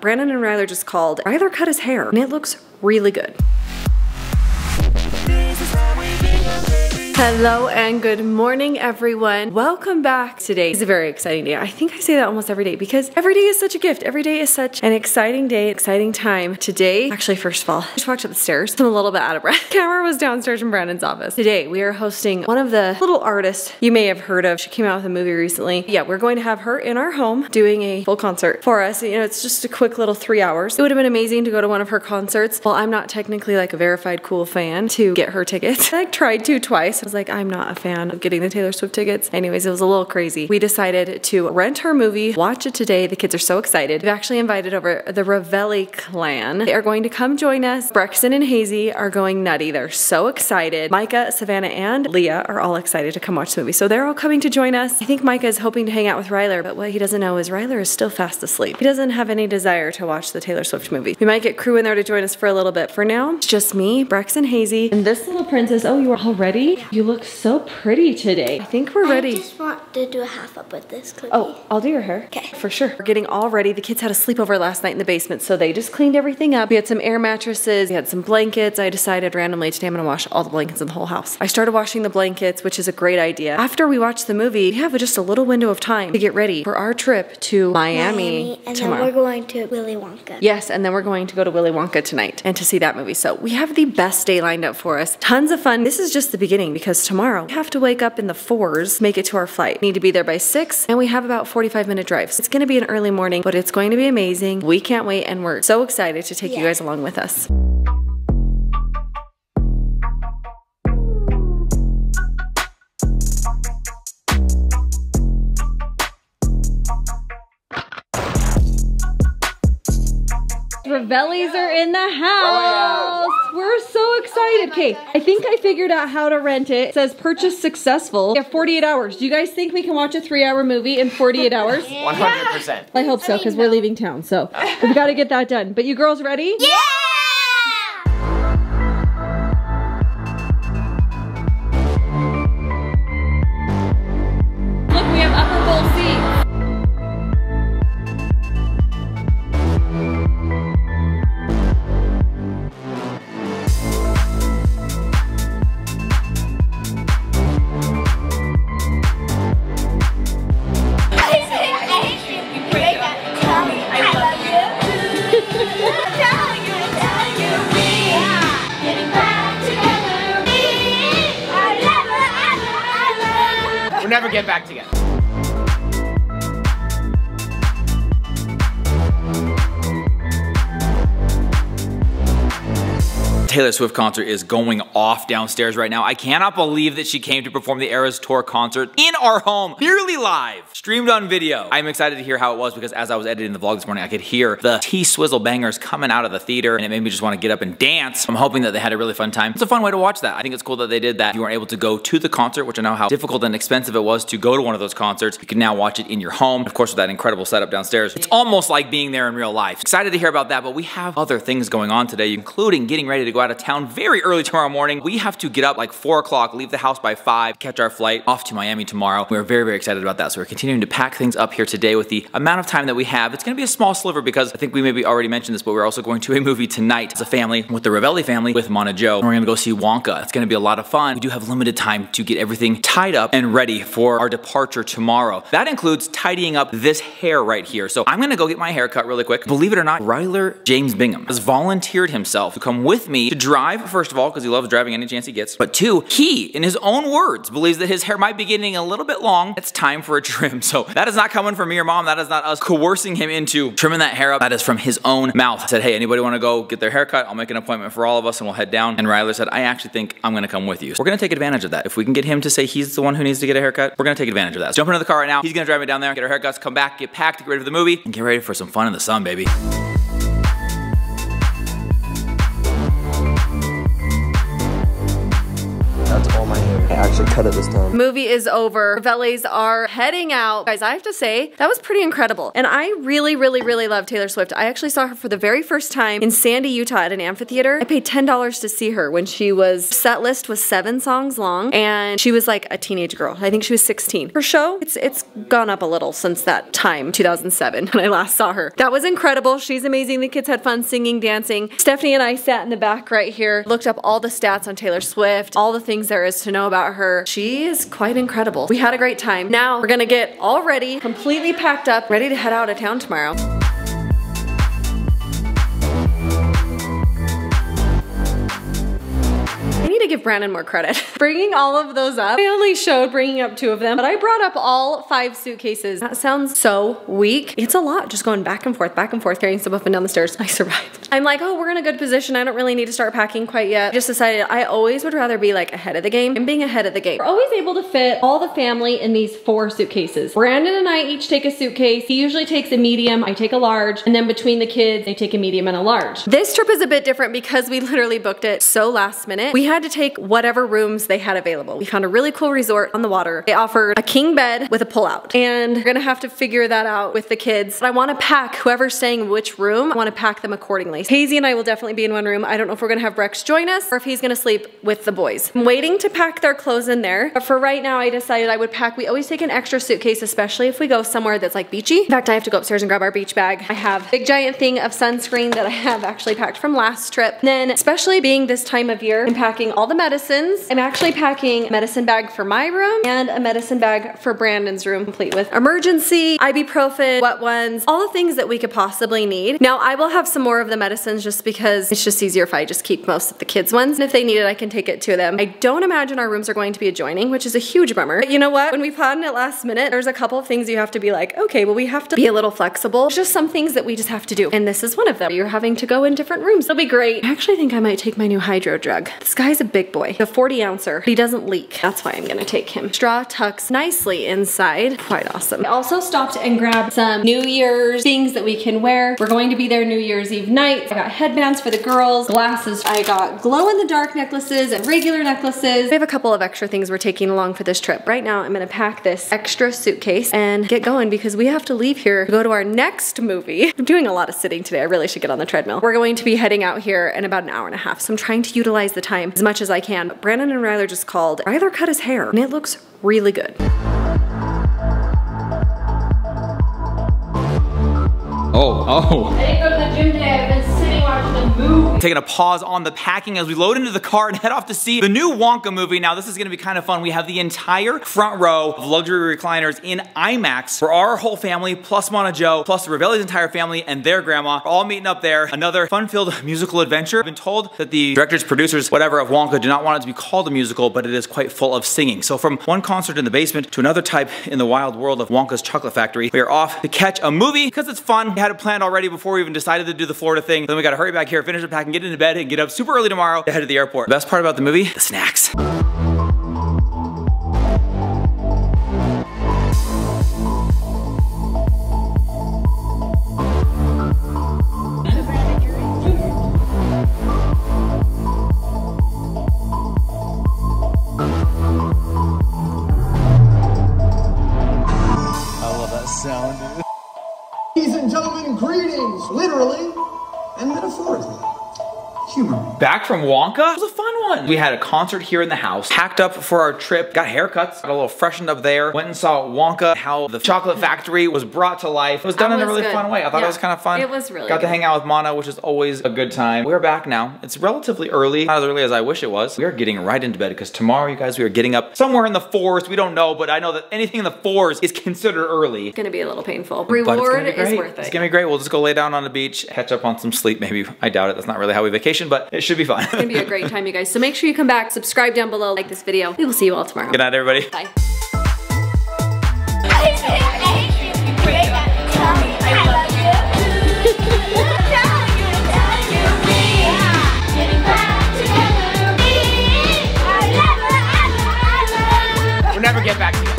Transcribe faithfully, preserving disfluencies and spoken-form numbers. Brandon and Ryler just called. Ryler cut his hair and it looks really good. Hello and good morning, everyone. Welcome back. Today is a very exciting day. I think I say that almost every day because every day is such a gift. Every day is such an exciting day, exciting time. Today, actually, first of all, I just walked up the stairs. I'm a little bit out of breath. Camera was downstairs in Brandon's office. Today, we are hosting one of the little artists you may have heard of. She came out with a movie recently. Yeah, we're going to have her in our home doing a full concert for us. You know, it's just a quick little three hours. It would have been amazing to go to one of her concerts. Well, I'm not technically like a verified cool fan to get her tickets. I like, tried to twice. I was like, I'm not a fan of getting the Taylor Swift tickets. Anyways, it was a little crazy. We decided to rent her movie, watch it today. The kids are so excited. We've actually invited over the Ravelli clan. They are going to come join us. Brexton and Hazy are going nutty. They're so excited. Micah, Savannah, and Leah are all excited to come watch the movie. So they're all coming to join us. I think Micah is hoping to hang out with Ryler, but what he doesn't know is Ryler is still fast asleep. He doesn't have any desire to watch the Taylor Swift movie. We might get crew in there to join us for a little bit. For now, it's just me, Brexton, Hazy, and this little princess. Oh, you are all ready? You look so pretty today. I think we're ready. I just want to do a half up with this cookie. Oh, I'll do your hair. Okay. For sure. We're getting all ready. The kids had a sleepover last night in the basement, so they just cleaned everything up. We had some air mattresses. We had some blankets. I decided randomly today I'm gonna wash all the blankets in the whole house. I started washing the blankets, which is a great idea. After we watch the movie, we have just a little window of time to get ready for our trip to Miami, Miami and tomorrow. Then we're going to Willy Wonka. Yes, and then we're going to go to Willy Wonka tonight and to see that movie. So we have the best day lined up for us. Tons of fun. This is just the beginning, because Because tomorrow we have to wake up in the fours, make it to our flight. We need to be there by six, and we have about forty-five minute drives. It's going to be an early morning, but it's going to be amazing. We can't wait, and we're so excited to take yeah. you guys along with us. Ravellis are in the house. We're so excited. Okay, oh I think I figured out how to rent it. It says purchase successful. Yeah, forty-eight hours. Do you guys think we can watch a three hour movie in forty-eight hours? one hundred percent. Yeah. I hope so, because we're leaving town, so we've got to get that done. But you girls ready? Yeah! We'll never get back together. Taylor Swift concert is going off downstairs right now. I cannot believe that she came to perform the Eras Tour concert in our home, nearly live, streamed on video. I'm excited to hear how it was, because as I was editing the vlog this morning, I could hear the T-Swizzle bangers coming out of the theater, and it made me just want to get up and dance. I'm hoping that they had a really fun time. It's a fun way to watch that. I think it's cool that they did that. If you weren't able to go to the concert, which I know how difficult and expensive it was to go to one of those concerts, you can now watch it in your home. Of course, with that incredible setup downstairs, it's almost like being there in real life. Excited to hear about that, but we have other things going on today, including getting ready to go out of town very early tomorrow morning. We have to get up like four o'clock, leave the house by five, catch our flight off to Miami tomorrow. We're very, very excited about that. So we're continuing to pack things up here today with the amount of time that we have. It's gonna be a small sliver, because I think we maybe already mentioned this, but we're also going to a movie tonight as a family with the Ravelli family with Mona Joe. And we're gonna go see Wonka. It's gonna be a lot of fun. We do have limited time to get everything tied up and ready for our departure tomorrow. That includes tidying up this hair right here. So I'm gonna go get my hair cut really quick. Believe it or not, Ryler James Bingham has volunteered himself to come with me to drive, first of all, because he loves driving any chance he gets, but two, he, in his own words, believes that his hair might be getting a little bit long. It's time for a trim. So that is not coming from me or mom. That is not us coercing him into trimming that hair up. That is from his own mouth. I said, hey, anybody want to go get their hair cut? I'll make an appointment for all of us and we'll head down. And Ryler said, I actually think I'm going to come with you. So we're going to take advantage of that. If we can get him to say he's the one who needs to get a haircut, we're going to take advantage of that. So jump into the car right now. He's going to drive me down there, get our haircuts, come back, get packed, get ready for the movie, and get ready for some fun in the sun, baby. That's all my hair. actually cut it this time. Movie is over. Ravellis are heading out. Guys, I have to say, that was pretty incredible. And I really, really, really love Taylor Swift. I actually saw her for the very first time in Sandy, Utah at an amphitheater. I paid ten dollars to see her when she was, set list was seven songs long, and she was like a teenage girl. I think she was sixteen. Her show, it's it's gone up a little since that time, two thousand seven, when I last saw her. That was incredible. She's amazing. The kids had fun singing, dancing. Stephanie and I sat in the back right here, looked up all the stats on Taylor Swift, all the things there is to know about her. She is quite incredible. We had a great time. Now we're gonna get all ready, completely packed up, ready to head out of town tomorrow. Give Brandon more credit. Bringing all of those up. I only showed bringing up two of them, but I brought up all five suitcases. That sounds so weak. It's a lot, just going back and forth, back and forth, carrying stuff up and down the stairs. I survived. I'm like, oh, we're in a good position. I don't really need to start packing quite yet. I just decided I always would rather be like ahead of the game and being ahead of the game. We're always able to fit all the family in these four suitcases. Brandon and I each take a suitcase. He usually takes a medium, I take a large, and then between the kids, they take a medium and a large. This trip is a bit different because we literally booked it so last minute. We had to take whatever rooms they had available. We found a really cool resort on the water. They offered a king bed with a pullout, and we're gonna have to figure that out with the kids. But I wanna pack whoever's staying in which room, I wanna pack them accordingly. Hazy and I will definitely be in one room. I don't know if we're gonna have Brex join us or if he's gonna sleep with the boys. I'm waiting to pack their clothes in there, but for right now I decided I would pack, we always take an extra suitcase, especially if we go somewhere that's like beachy. In fact, I have to go upstairs and grab our beach bag. I have a big giant thing of sunscreen that I have actually packed from last trip. And then, especially being this time of year, I'm packing all the medicines. I'm actually packing a medicine bag for my room and a medicine bag for Brandon's room, complete with emergency, ibuprofen, wet ones, all the things that we could possibly need. Now I will have some more of the medicines just because it's just easier if I just keep most of the kids' ones. And if they need it, I can take it to them. I don't imagine our rooms are going to be adjoining, which is a huge bummer. But you know what? When we planned it last minute, there's a couple of things you have to be like, okay, well, we have to be a little flexible. There's just some things that we just have to do. And this is one of them. You're having to go in different rooms. It'll be great. I actually think I might take my new hydro drug. This guy's a big boy, a forty ouncer. He doesn't leak. That's why I'm gonna take him. Straw tucks nicely inside. Quite awesome. I also stopped and grabbed some New Year's things that we can wear. We're going to be there New Year's Eve night. I got headbands for the girls, glasses. I got glow-in-the-dark necklaces and regular necklaces. We have a couple of extra things we're taking along for this trip. Right now, I'm gonna pack this extra suitcase and get going because we have to leave here to go to our next movie. I'm doing a lot of sitting today. I really should get on the treadmill. We're going to be heading out here in about an hour and a half, so I'm trying to utilize the time as much as I can. But Brandon and Ryler just called. Ryler cut his hair and it looks really good. Oh, oh. I didn't go to the gym today. I've been sitting watching the movie. Taking a pause on the packing as we load into the car and head off to see the new Wonka movie. Now this is gonna be kind of fun. We have the entire front row of luxury recliners in IMAX for our whole family, plus Mona Joe, plus Ravelli's entire family and their grandma, all meeting up there. Another fun-filled musical adventure. I've been told that the directors, producers, whatever of Wonka do not want it to be called a musical, but it is quite full of singing. So from one concert in the basement to another type in the wild world of Wonka's Chocolate Factory, we are off to catch a movie because it's fun. We had it planned already before we even decided to do the Florida thing. Then we gotta hurry back here, finish the pack, and get into bed and get up super early tomorrow to head to the airport. The best part about the movie, the snacks. I love that sound. Ladies and gentlemen, greetings, literally and metaphorically. Humor. Back from Wonka? It was a fun one. We had a concert here in the house, packed up for our trip, got haircuts, got a little freshened up there, went and saw Wonka, how the Chocolate Factory was brought to life. It was done was in a really good. fun way. I thought yeah. it was kind of fun. It was really Got good. to hang out with Mana, which is always a good time. We're back now. It's relatively early, not as early as I wish it was. We are getting right into bed because tomorrow, you guys, we are getting up somewhere in the fours. We don't know, but I know that anything in the fours is considered early. It's gonna be a little painful. Reward is worth it. It's gonna be great. We'll just go lay down on the beach, catch up on some sleep maybe. I doubt it. That's not really how we vacation, but it should be fun. It's gonna be a great time, you guys. So make sure you come back, subscribe down below, like this video. We will see you all tomorrow. Good night, everybody. Bye. We'll never get back to you.